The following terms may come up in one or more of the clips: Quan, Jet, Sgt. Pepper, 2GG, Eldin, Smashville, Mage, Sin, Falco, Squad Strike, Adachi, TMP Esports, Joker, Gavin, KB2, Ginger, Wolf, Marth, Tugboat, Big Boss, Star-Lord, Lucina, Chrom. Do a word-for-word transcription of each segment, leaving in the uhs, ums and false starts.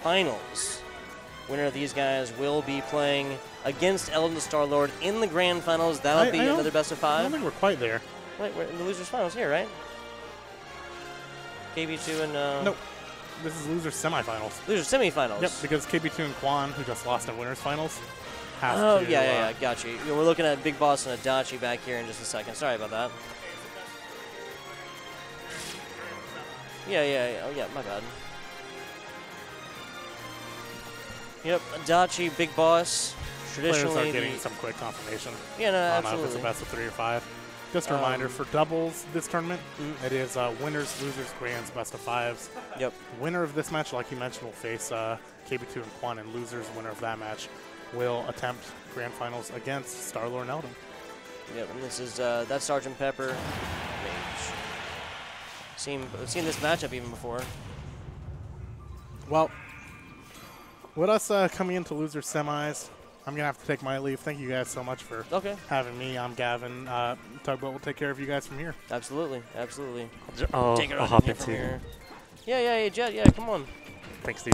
Finals. Winner of these guys will be playing against Eldin and Star-Lord in the Grand Finals. That'll I, be I another best of five. I don't think we're quite there. Wait, we're in the Losers Finals here, right? K B two and... Uh, nope. This is Losers Semifinals. Losers Semifinals. Yep, because K B two and Quan, who just lost in Winners Finals, have oh, to... Oh, yeah, yeah, uh, yeah, got you. you know, we're looking at Big Boss and Adachi back here in just a second. Sorry about that. Yeah, yeah, yeah. Oh, yeah, my bad. Yep, Adachi, Big Boss, traditionally... Players are getting some quick confirmation. Yeah, no, absolutely. I don't know if it's a best of three or five. Just a um, reminder, for doubles this tournament, mm-hmm. it is uh, winners, losers, grands, best of fives. Yep. Winner of this match, like you mentioned, will face uh, K B two and Quan, and losers, winner of that match, will attempt Grand Finals against Star-Lord and Eldin. Yep, and this is, uh, that's Sergeant Pepper, Mage. Seen, seen this matchup even before. Well... With us uh, coming into loser semis, I'm going to have to take my leave. Thank you guys so much for okay. having me. I'm Gavin. Uh, Tugboat will take care of you guys from here. Absolutely. Absolutely. I'll, take it I'll hop in from here. Yeah, yeah, yeah, Jet. Yeah, come on. Thanks, Steve.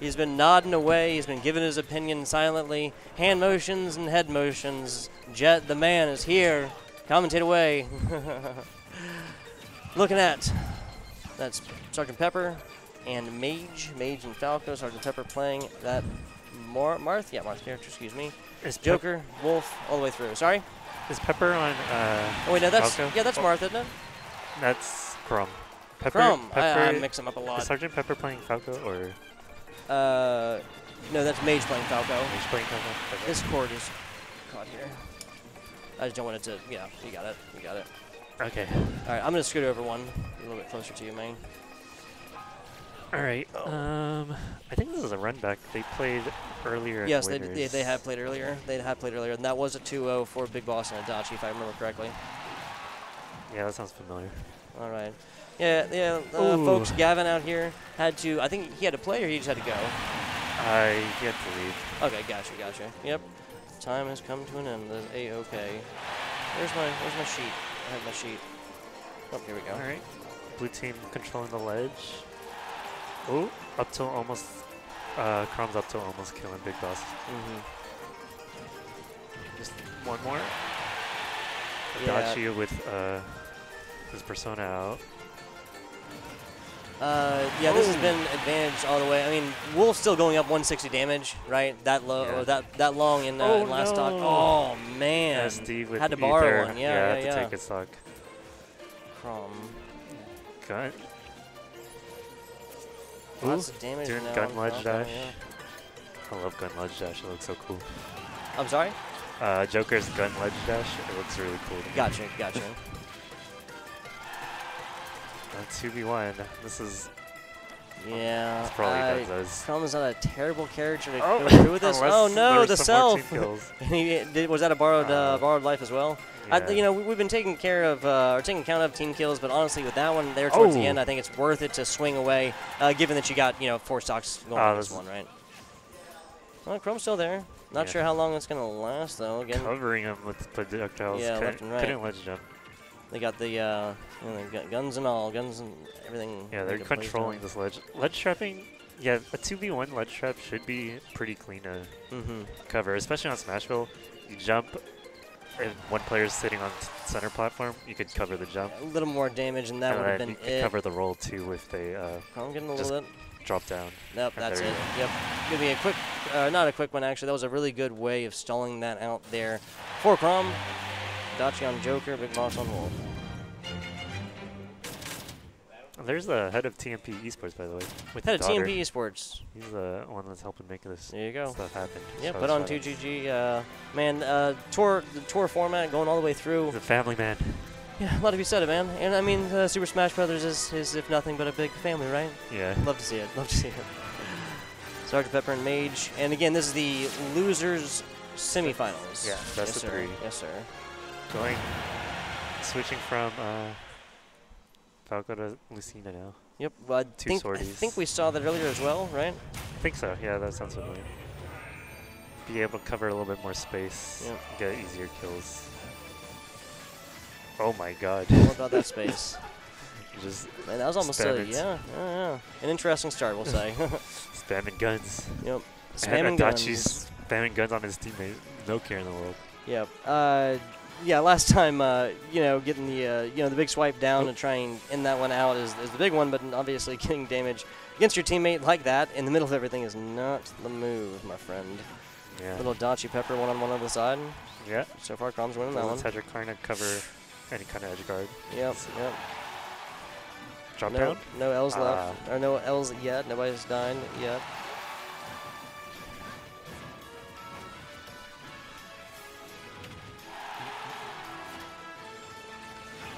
He's been nodding away. He's been giving his opinion silently. Hand motions and head motions. Jet, the man, is here. Commentate away. Looking at that's Sergeant Pepper. And Mage, Mage and Falco, Sergeant Pepper playing that Mar Marth, yeah, Marth character, excuse me. Is Joker, Pep Wolf, all the way through. Sorry. Is Pepper on? Uh, oh wait, no, that's Falco? yeah, that's Marth, isn't it? That's Chrom. Pepper, Chrom. Pepper, I, I mix them up a lot. Is Sergeant Pepper playing Falco or? Uh, no, that's Mage playing Falco. Mage playing Falco. Okay. This cord is caught here. I just don't want it to. Yeah, you got it. You got it. Okay. All right, I'm gonna scoot over one, a little bit closer to you, man. All right. Oh. Um, I think this is a run back. They played earlier. Yes, they, they they had played earlier. They had played earlier, and that was a two oh for Big Boss and Adachi, if I remember correctly. Yeah, that sounds familiar. All right. Yeah, yeah, uh, folks. Gavin out here had to. I think he had to play, or he just had to go. I he had to leave. Okay, gotcha, gotcha. Yep. Time has come to an end. That's a okay. Where's my Where's my sheet? I have my sheet. Oh, here we go. All right. Blue team controlling the ledge. Oh, up to almost, uh, Chrom's up to almost killing Big Boss. Mm-hmm. Just one more. Yeah. Adachi with uh, his persona out. Uh, yeah, oh. This has been advantage all the way. I mean, Wolf's still going up one sixty damage, right? That low, yeah. that that long in, uh, oh, in last no. stock. Oh man, yeah, Steve with had to ether. borrow one. Yeah, yeah, yeah had yeah. to take his stock. Chrom. Got. Lots Ooh, of damage doing now. Gun Ledge Dash. Now, yeah. I love Gun Ledge Dash. It looks so cool. I'm sorry? Uh, Joker's Gun Ledge Dash. It looks really cool. To gotcha, me. gotcha. two v one. This is... Yeah. This probably does. Chrom not a terrible character to oh. go through with this. Oh no, the self! he did, was that a borrowed, uh, uh, borrowed life as well? Yeah. I th you know, we, we've been taking care of, uh, or taking count of team kills, but honestly, with that one there towards oh. the end, I think it's worth it to swing away, uh, given that you got, you know, four stocks going on uh, this one, right? Well, Chrom's still there. Not yeah. sure how long it's going to last, though. Again, covering him with projectiles. Yeah, couldn't, left and right. Couldn't ledge jump. They got the, uh, you know, got guns and all, guns and everything. Yeah, they're controlling this ledge. Ledge trapping, yeah, a two v one ledge trap should be pretty clean to mm-hmm. cover, especially on Smashville. You jump. If one player's sitting on center platform, you could cover the jump. A little more damage, and that would have been you could it. cover the roll too if they uh, I'm getting a just little bit. drop down. Nope, that's it. Go. Yep, gonna be a quick, uh, not a quick one actually. That was a really good way of stalling that out there for Chrom. Adachi on Joker, Big Boss on Wolf. There's the head of T M P Esports, by the way. With head of T M P Esports. He's the one that's helping make this there you go. stuff happen. Yeah, put on two G G. Uh, man, uh, tour, the tour format going all the way through. He's a family man. Yeah, a lot of you said it, man. And I mean, uh, Super Smash Brothers is, is, if nothing, but a big family, right? Yeah. Love to see it. Love to see it. Sergeant Pepper and Mage. And again, this is the losers semifinals. Yeah, that's the three. Yes, sir. Going, switching from... Uh, Falco to Lucina now. Yep, well, I, Two think, sorties. I think we saw that earlier as well, right? I think so, yeah, that sounds familiar. Be able to cover a little bit more space, yep. get easier kills. Oh my god. What about that space? Just Man, that was almost a, yeah, yeah, yeah. An interesting start, we'll say. Spamming guns. Yep. Spamming and Adachi's guns. Spamming guns on his teammate. No care in the world. Yep. Uh, yeah, last time, uh, you know, getting the, uh, you know, the big swipe down oh. and trying to end that one out is, is the big one, but obviously getting damage against your teammate like that in the middle of everything is not the move, my friend. Yeah. Little Adachi Pepper one-on-one over the side. Yeah. So far, Chrom's winning that one. Doesn't have to kind of cover any kind of edge guard. Yep, so. yep. Drop no, down? No L's ah. left. Or no L's yet. Nobody's dying yet.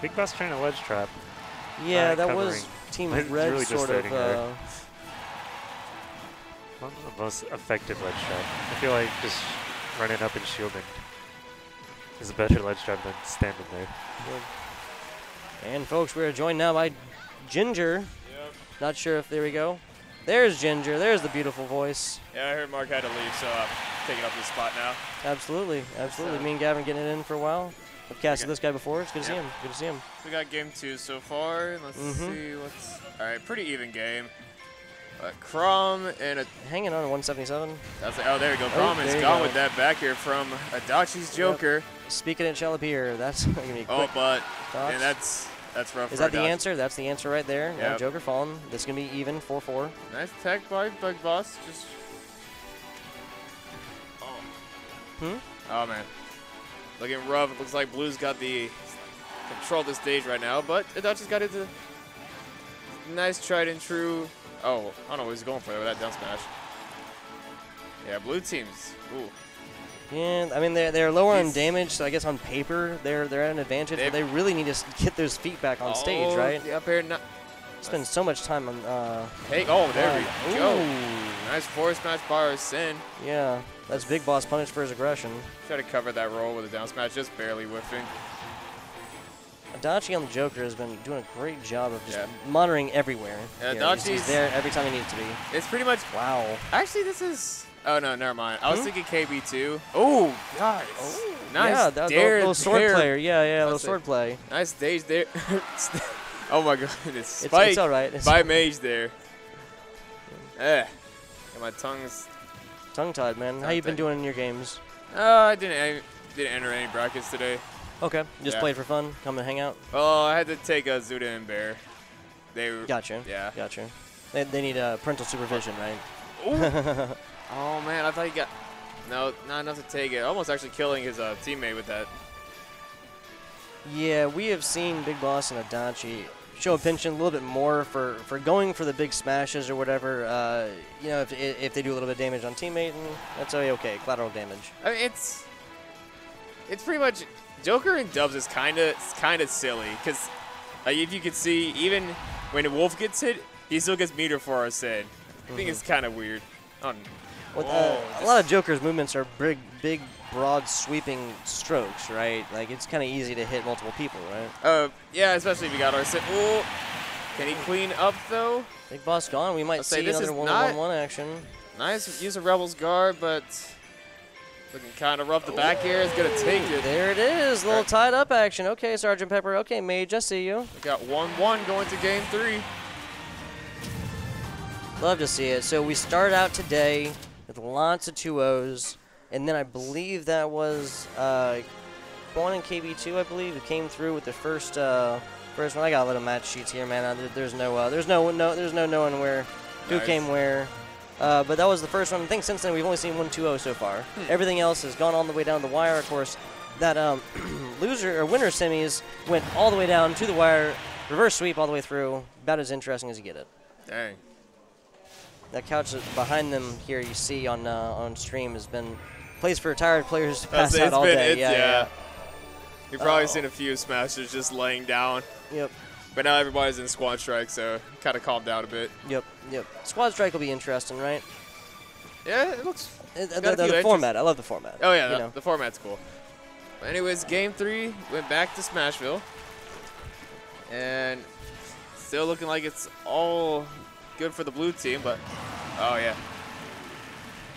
Big Boss trying to ledge trap. Yeah, uh, that covering. was Team Red really sort of. Uh, One of the most effective ledge trap. I feel like just running up and shielding is a better ledge trap than standing there. Good. And folks, we are joined now by Ginger. Yep. Not sure if there we go. There's Ginger. There's the beautiful voice. Yeah, I heard Mark had to leave, so I'm taking up this spot now. Absolutely, absolutely. So. Me and Gavin getting it in for a while. I've casted okay. this guy before. It's good to yep. see him. Good to see him. We got game two so far. Let's mm-hmm. see what's. All right, pretty even game. Uh, Chrom and a hanging on to one seventy-seven. That's like, oh, there we go. Chrom oh, is gone go. with that back here from Adachi's Joker. Yep. Speaking it shall appear. That's going to be oh, quick. Oh, but thoughts. and that's that's rough. Is for that Adachi. the answer? That's the answer right there. Yep. No Joker falling. This is going to be even four four. Nice tech by Big Boss. Just. Oh. Hmm. Oh man, looking rough. It looks like Blue's got the control of the stage right now, but Adachi's got it. Nice tried and true. Oh, I don't know what he's going for with that down smash. Yeah, blue teams. Ooh. Yeah, I mean they're they're lower he's on damage, so I guess on paper they're they're at an advantage. They, but they really need to get those feet back on oh, stage, right? Yeah, up here. Not spend so much time on. Uh, hey, oh, there uh, we go. Ooh. Nice forward smash bar of Sin. Yeah, that's Big Boss punished for his aggression. Try to cover that roll with a down smash, just barely whiffing. Adachi on the Joker has been doing a great job of just yeah. monitoring everywhere. Yeah, you know, Adachi's he's there every time he needs to be. It's pretty much. Wow. Actually, this is. Oh no, never mind. I hmm? was thinking K B two. Oh, nice. Oh, nice. Yeah, that dare, little, little sword dare. player. Yeah, yeah, little sword play. Nice stage there. Oh my God, it's spiked. It's, it's all right. It's by Mage there. Eh, and my tongue's tongue-tied, man. Tongue How you been doing in your games? Uh, I didn't. I didn't enter any brackets today. Okay, just yeah. played for fun, come and hang out? Oh, I had to take a Zuda and Bear. They were, gotcha, yeah. gotcha. They, they need uh, parental supervision, right? Oh, man, I thought he got... No, not enough to take it. Almost actually killing his uh, teammate with that. Yeah, we have seen Big Boss and Adachi show a penchant a little bit more for, for going for the big smashes or whatever. Uh, you know, if, if they do a little bit of damage on teammate, that's okay, collateral damage. I mean, it's... It's pretty much... Joker and Dubs is kind of kind of silly because uh, if you can see, even when Wolf gets hit, he still gets meter for us in. I mm-hmm. think it's kind of weird. Oh, With, uh, a lot of Joker's movements are big, big, broad, sweeping strokes, right? Like it's kind of easy to hit multiple people, right? Uh, yeah, especially if you got our sit. Oh, can he clean up though? Big Boss gone. We might I'll see another one-on-one action. Nice use of Rebel's guard, but. Looking kind of rough. The back air is going to take it. There it is. A little tied up action. Okay, Sergeant Pepper. Okay, Mage, I see you. We got one one going to game three. Love to see it. So we start out today with lots of two ohs. And then I believe that was uh, Quan and K B two, I believe, who came through with the first uh, first one. I got a little match sheets here, man. I, there's no uh, there's no, no there's no knowing where, who nice. came where. Uh, but that was the first one. I think since then we've only seen one two oh so far. Hmm. Everything else has gone all the way down the wire. Of course, that um, loser or winner semis went all the way down to the wire, reverse sweep all the way through. About as interesting as you get it. Dang. That couch behind them here you see on uh, on stream has been place for retired players to pass out all been, day. Yeah, yeah. yeah. You've probably uh -oh. seen a few smashers just laying down. Yep. But now everybody's in Squad Strike, so kind of calmed down a bit. Yep, yep. Squad Strike will be interesting, right? Yeah, it looks... It, the the, the format, I love the format. Oh, yeah, the, the format's cool. But anyways, game three went back to Smashville. And still looking like it's all good for the blue team, but... Oh, yeah.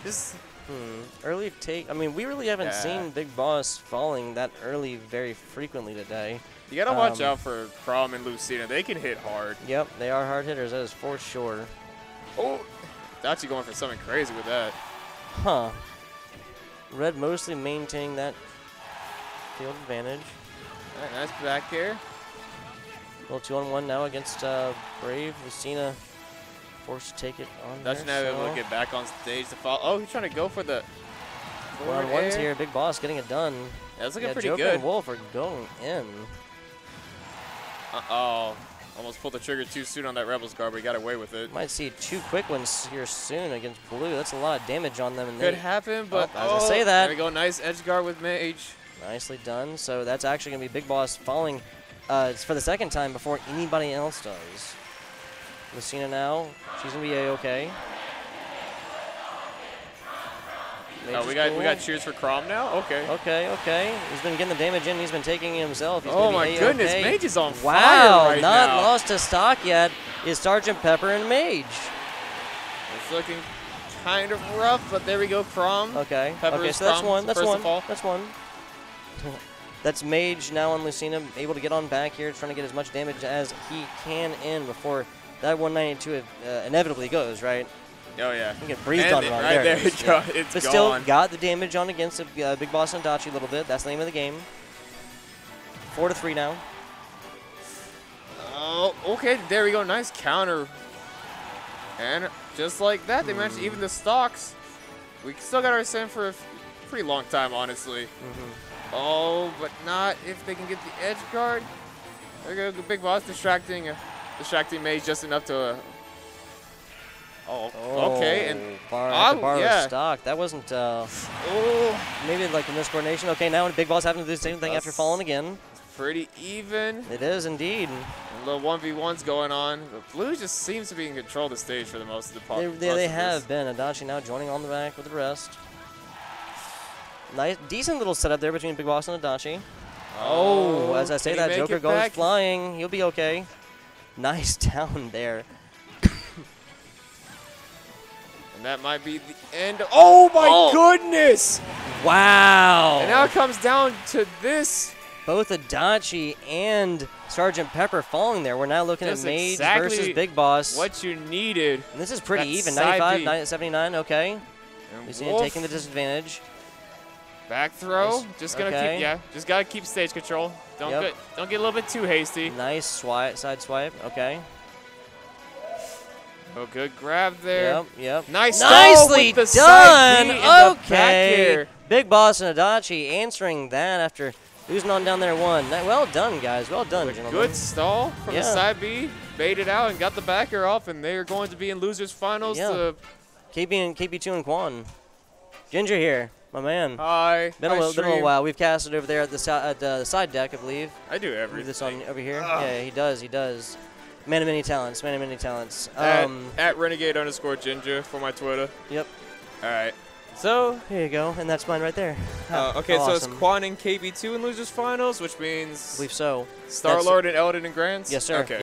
This... Hmm. Early take... I mean, we really haven't yeah. seen Big Boss falling that early very frequently today. You got to um, watch out for Chrom and Lucina. They can hit hard. Yep, they are hard hitters. That is for sure. Oh, Dachi going for something crazy with that. Huh. Red mostly maintaining that field advantage. All right, nice back here. Well, two on one now against uh, Brave. Lucina forced to take it on Dachi now so. Able to get back on stage to fall. Oh, he's trying to go for the... One on one's here. Big Boss getting it done. Yeah, that's looking yeah, pretty Joker good. Joker and Wolf are going in. Uh-oh. Almost pulled the trigger too soon on that Rebels guard, but he got away with it. Might see two quick ones here soon against Blue. That's a lot of damage on them. And Could they, happen, but oh, oh, as I say that. There we go. Nice edge guard with Mage. Nicely done. So that's actually going to be Big Boss falling uh, for the second time before anybody else does. Lucina now. She's going to be A-okay. Mage oh, we got cool. we got cheers for Chrom now. Okay. Okay. Okay. He's been getting the damage in. He's been taking it himself. He's oh my A-okay. goodness! Mage is on wow, fire right now. Wow! Not lost to stock yet. Is Sergeant Pepper and Mage? It's looking kind of rough, but there we go, Chrom. Okay. Pepper's okay. So Chrom. that's one. That's First one. That's one. That's Mage now on Lucina, able to get on back here, trying to get as much damage as he can in before that one ninety-two uh, inevitably goes right. Oh, yeah. You get breathed and on it, right there. there it it yeah. It's but gone. Still got the damage on against the, uh, Big Boss and Adachi a little bit. That's the name of the game. Four to three now. Oh, okay. There we go. Nice counter. And just like that, they hmm. managed to even the stocks. We still got our Sin for a pretty long time, honestly. Mm-hmm. Oh, but not if they can get the edge guard. There we go. Big Boss distracting, uh, distracting Mage just enough to... Uh, Oh, oh, okay. And bar, oh, bar yeah. stock. That wasn't. Uh, oh, maybe like a miscoordination. Okay, now Big Boss having to do the same thing That's after falling again. Pretty even. It is indeed. A little one v ones going on. But Blue just seems to be in control of the stage for the most of the part. They, they, they have been. Adachi now joining on the back with the rest. Nice, decent little setup there between Big Boss and Adachi. Oh, oh as I say that, Joker goes back? flying. He'll be okay. Nice down there. That might be the end of oh my oh. goodness! Wow! And now it comes down to this. Both Adachi and Sergeant Pepper falling there. We're now looking That's at Mage exactly versus Big Boss. What you needed. And this is pretty That's even. ninety-five, seventy-nine, okay. Lucina taking the disadvantage. Back throw. Nice. Just gonna okay. keep yeah. Just gotta keep stage control. Don't yep. get don't get a little bit too hasty. Nice swipe side swipe. Okay. Oh, good grab there. Yep, yep. Nice Nicely with the done. Side okay. Big Boss and Adachi answering that after losing on down there one. Well done, guys. Well done, gentlemen. Good stall from yeah. the side B. Baited out and got the backer off, and they are going to be in losers finals. Yeah. To K B and K B two and Quan. Ginger here, my man. Hi. Been a little, been a little while. We've cast it over there at the, at the side deck, I believe. I do everything. This on over here. Ugh. Yeah, he does. He does. Man of many talents, man of many talents. Um, at, at renegade underscore ginger for my Twitter. Yep. All right. So here you go, and that's mine right there. Uh, okay, awesome. So it's Quan and K B two in losers finals, which means I believe so. Star-Lord and Eldin and Grands. Yes, sir. Okay.